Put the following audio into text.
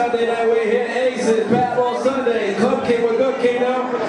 Sunday night, we're here, Aces, Bad Ball Sunday, Club King, we're Good King now.